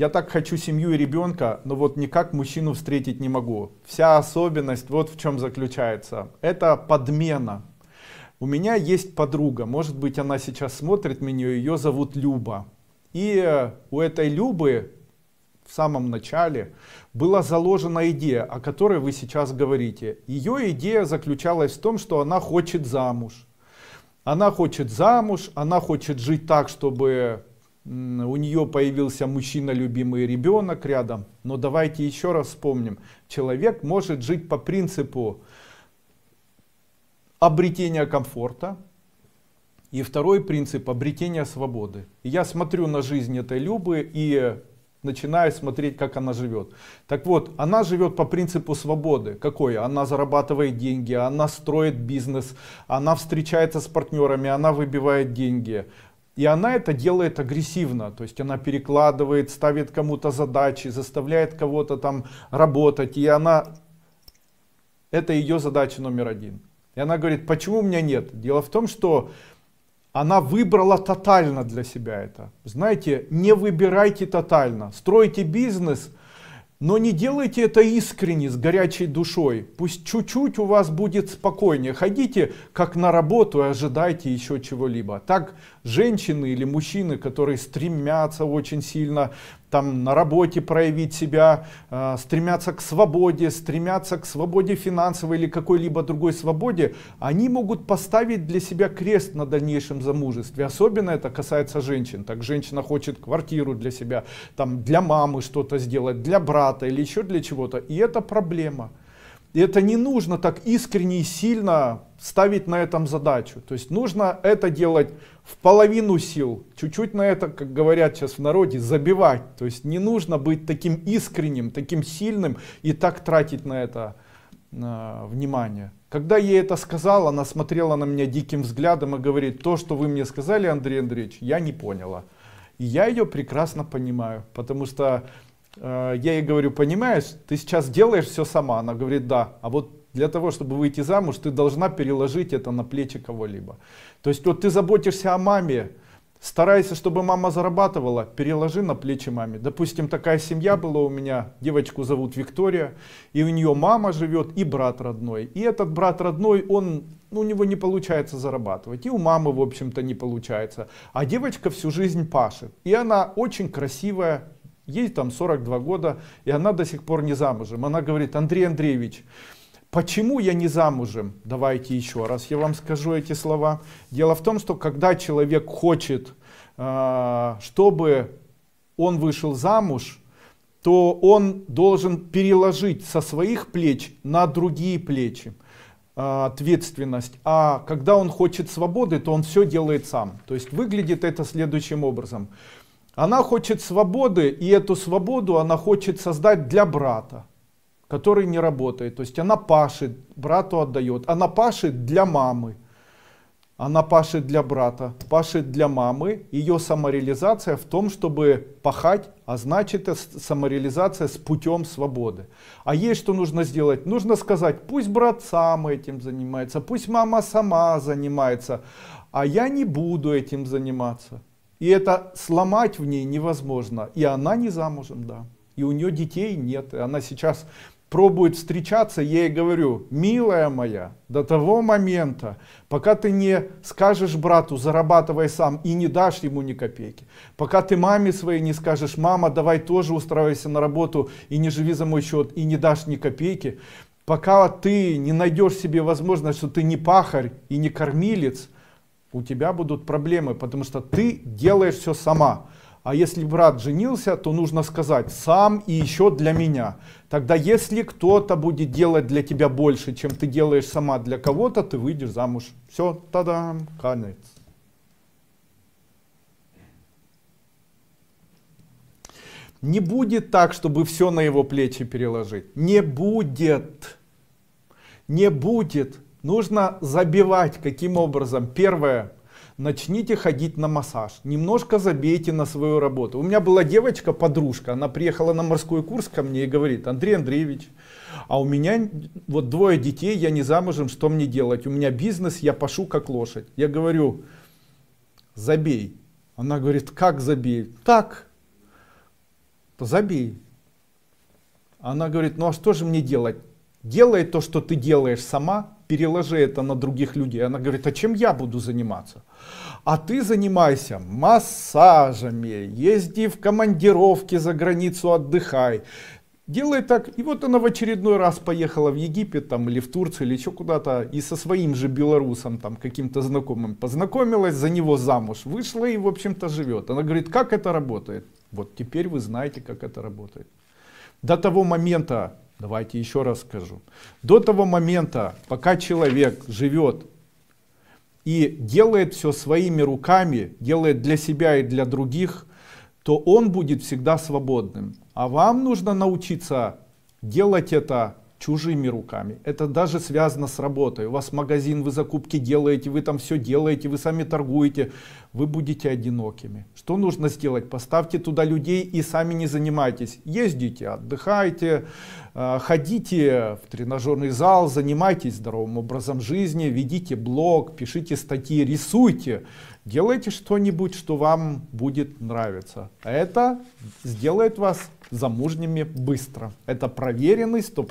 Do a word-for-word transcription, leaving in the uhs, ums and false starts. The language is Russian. Я так хочу семью и ребенка, но вот никак мужчину встретить не могу. Вся особенность вот в чем заключается. Это подмена. У меня есть подруга, может быть, она сейчас смотрит меня, ее зовут Люба. И у этой Любы в самом начале была заложена идея, о которой вы сейчас говорите. Ее идея заключалась в том, что она хочет замуж. Она хочет замуж, она хочет жить так, чтобы... у нее появился мужчина, любимый, ребенок рядом. Но давайте еще раз вспомним. Человек может жить по принципу обретения комфорта. И второй принцип — обретения свободы. И я смотрю на жизнь этой Любы и начинаю смотреть, как она живет. Так вот, она живет по принципу свободы. Какой? Она зарабатывает деньги, она строит бизнес, она встречается с партнерами, она выбивает деньги. И она это делает агрессивно, то есть она перекладывает, ставит кому-то задачи, заставляет кого-то там работать. И она, это ее задача номер один. И она говорит, почему у меня нет? Дело в том, что она выбрала тотально для себя это. Знаете, не выбирайте тотально, стройте бизнес, но не делайте это искренне, с горячей душой. Пусть чуть-чуть у вас будет спокойнее. Ходите как на работу и ожидайте еще чего-либо. Так женщины или мужчины, которые стремятся очень сильно там на работе проявить себя, э, стремятся к свободе, стремятся к свободе финансовой или какой-либо другой свободе, они могут поставить для себя крест на дальнейшем замужестве. Особенно это касается женщин. Так женщина хочет квартиру для себя, там, для мамы что-то сделать, для брата или еще для чего-то. И это проблема. И это не нужно так искренне и сильно ставить на этом задачу. То есть нужно это делать в половину сил, чуть-чуть на это, как говорят сейчас в народе, забивать. То есть не нужно быть таким искренним, таким сильным и так тратить на это э, внимание. Когда я ей это сказал, она смотрела на меня диким взглядом и говорит, то, что вы мне сказали, Андрей Андреевич, я не поняла. И я ее прекрасно понимаю, потому что... Я ей говорю, понимаешь, ты сейчас делаешь все сама. Она говорит, да, а вот для того, чтобы выйти замуж, ты должна переложить это на плечи кого-либо. То есть вот ты заботишься о маме, старайся, чтобы мама зарабатывала, переложи на плечи маме. Допустим, такая семья была у меня, девочку зовут Виктория, и у нее мама живет и брат родной. И этот брат родной, он, ну, у него не получается зарабатывать, и у мамы, в общем-то, не получается. А девочка всю жизнь пашет, и она очень красивая. Ей там сорок два года, и она до сих пор не замужем. Она говорит, Андрей Андреевич, почему я не замужем? Давайте еще раз я вам скажу эти слова. Дело в том, что когда человек хочет, чтобы он вышел замуж, то он должен переложить со своих плеч на другие плечи ответственность. А когда он хочет свободы, то он все делает сам. То есть выглядит это следующим образом. Она хочет свободы, и эту свободу она хочет создать для брата, который не работает. То есть она пашет, брату отдает. Она пашет для мамы. Она пашет для брата, пашет для мамы. Ее самореализация в том, чтобы пахать, а значит, самореализация с путем свободы. А ей что нужно сделать? Нужно сказать, пусть брат сам этим занимается, пусть мама сама занимается, а я не буду этим заниматься. И это сломать в ней невозможно. И она не замужем, да. И у нее детей нет. И она сейчас пробует встречаться. Я ей говорю, милая моя, до того момента, пока ты не скажешь брату, зарабатывай сам, и не дашь ему ни копейки. Пока ты маме своей не скажешь, мама, давай тоже устраивайся на работу и не живи за мой счет, и не дашь ни копейки. Пока ты не найдешь себе возможность, что ты не пахарь и не кормилец, у тебя будут проблемы, потому что ты делаешь все сама. А если брат женился, то нужно сказать сам и еще для меня. Тогда если кто-то будет делать для тебя больше, чем ты делаешь сама для кого-то, ты выйдешь замуж. Все, та-дам, конец. Не будет так, чтобы все на его плечи переложить. Не будет. Не будет. Нужно забивать. Каким образом? Первое. Начните ходить на массаж. Немножко забейте на свою работу. У меня была девочка, подружка, она приехала на морской курс ко мне и говорит, Андрей Андреевич, а у меня вот двое детей, я не замужем, что мне делать? У меня бизнес, я пашу как лошадь. Я говорю, забей. Она говорит, как забей? Так. то забей. Она говорит, ну а что же мне делать? Делай то, что ты делаешь сама, переложи это на других людей. Она говорит, а чем я буду заниматься? А ты занимайся массажами, езди в командировки за границу, отдыхай. Делай так. И вот она в очередной раз поехала в Египет там, или в Турцию, или еще куда-то, и со своим же белорусом, там каким-то знакомым познакомилась, за него замуж вышла и в общем-то живет. Она говорит, как это работает? Вот теперь вы знаете, как это работает. До того момента, давайте еще раз скажу, до того момента, пока человек живет и делает все своими руками, делает для себя и для других, то он будет всегда свободным. А вам нужно научиться делать это чужими руками. Это даже связано с работой. У вас магазин, вы закупки делаете, вы там все делаете, вы сами торгуете. Вы будете одинокими. Что нужно сделать? Поставьте туда людей и сами не занимайтесь. Ездите, отдыхайте, ходите в тренажерный зал, занимайтесь здоровым образом жизни, ведите блог, пишите статьи, рисуйте. Делайте что-нибудь, что вам будет нравиться. Это сделает вас замужними быстро. Это проверенный сто процентов.